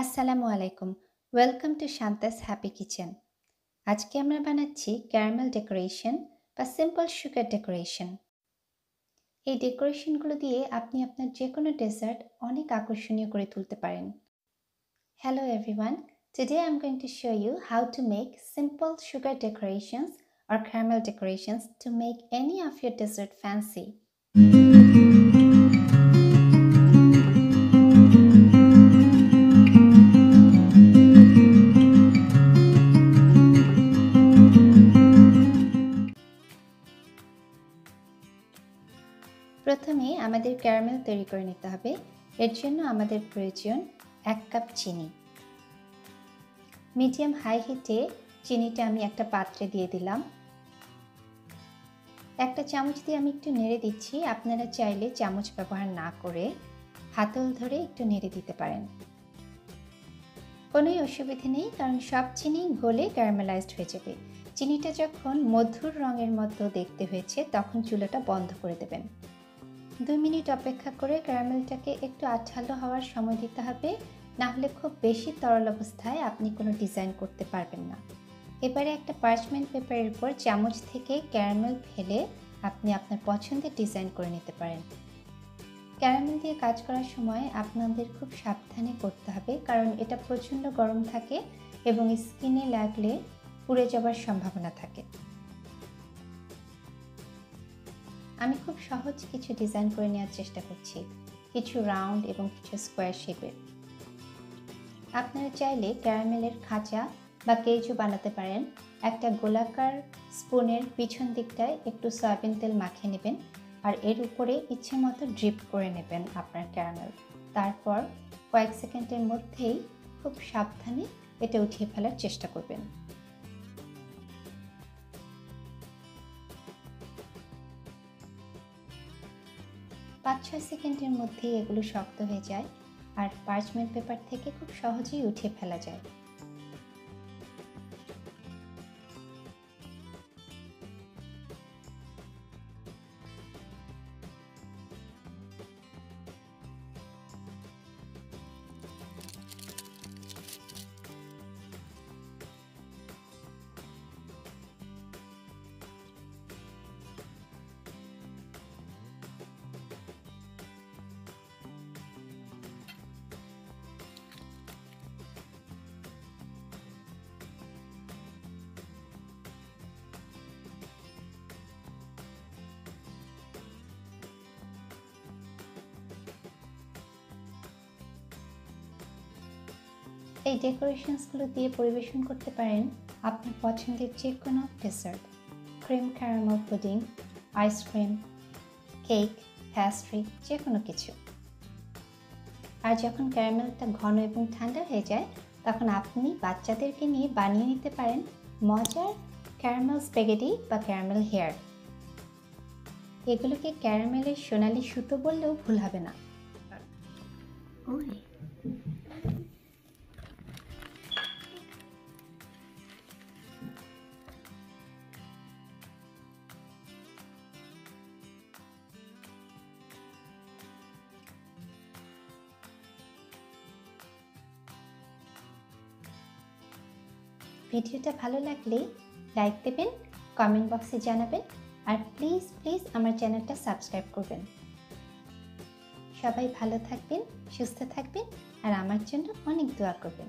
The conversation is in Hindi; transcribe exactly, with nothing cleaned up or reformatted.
Assalamu alaikum. Welcome to Shanta's Happy Kitchen. आज के हमें बनाচ্ছি कैरामेल डेकोरेशन বা सिम्पल शुगर डेकोरेशन। এই ডেকোরেশনগুলো দিয়ে আপনি আপনার যে কোনো ডেজার্ট অনেক আকর্ষণীয় করে তুলতে পারেন। Hello everyone. Today I'm going to show you how to make simple sugar decorations or caramel decorations to make any of your dessert fancy. प्रथमे आमादेर कैरामेल तैरी करे निते हबे। एर जोन्नो आमादेर प्रयोजन एक कप चीनी। मीडियम हाई हिटे चीनीटा आमी एकटा पात्रे दिए दिलाम। एकटा चामच दिए आमी एकटु नेड़े दिच्छी। आपनारा चाइले चामच व्यवहार ना करे हातल धरे एकटु नेड़े दिते पारेन, कोनोई असुविधा नेই, कारण सब चीनी गले कैरामेलाइजड हয়ে যাবে। चीनीटा जखन मधुर रंगेर मतो देखते হয়েছে তখন চুলাটা বন্ধ করে দেবেন। दो मिनट अपेक्षा करे कैरामेलटाके एकटु आठालो हওয়ার समय दिते हबे, ना होले खूब बेशी तरल अवस्थाय आपनि कोनो डिजाइन करते पारबेन ना। एबारे एकटा पार्चमेंट पेपारेर उपर चामच थेके कैरामेल फेले आपनि आपनार पछंदेर डिजाइन करे निते पारेन। कैरामेल दिये काज करार समय आपनादेर खूब साबधाने करते हबे, कारण एटा प्रचंड गरम थाके एबं स्किने लागले पुड़े जावार सम्भावना थाके। आमी खूब सहज किछु डिजाइन करे नेওয়ার चेष्टा करछि, किछु राउंड एबं किछु स्क्वायर शेपेर। आपनारा चाइले कैरामेलेर खाचा बा केचु बनाते पारेन। एकटा गोलाकार स्पुनेर पिछन दिकटाय एकटु सয়াবিন तेल माखिये नेबेन और एर उपरे इच्छामतो ड्रिप करे नेबेन आपनार कैरामेल। तारपर कयेक सेकेंडेर मধ্যেই खूब साबधाने एटा उठिये फेलार चेष्टा करबेन। पाँच छः सेकेंडर मध्य एगुलो शक्त हो जाए और पार्चमेंट पेपर थेके खूब सहजे उठे फेला जाए। এই ডেকোরেশনসগুলো দিয়ে পরিবেশন করতে পারেন আপনার পছন্দের যে কোনো dessert. Cream caramel pudding, ice cream, cake, pastry, যে কোনো কিছু। আর যখন ক্যারামেলটা ঘন এবং ঠান্ডা হয়ে যায় তখন আপনি বাচ্চাদেরকে নিয়ে বানিয়ে নিতে পারেন মজার ক্যারামেল স্প্যাগেটি বা ক্যারামেল হেয়ার। এগুলোকে ক্যারামেলের সোনালি সুতো বললেও ভুল হবে না। ভিডিওটা ভালো লাগলে লাইক দেবেন, কমেন্ট বক্সে জানাবেন আর প্লিজ প্লিজ আমার চ্যানেলটা সাবস্ক্রাইব করবেন। সবাই ভালো থাকবেন, সুস্থ থাকবেন আর আমার জন্য অনেক দোয়া করবেন।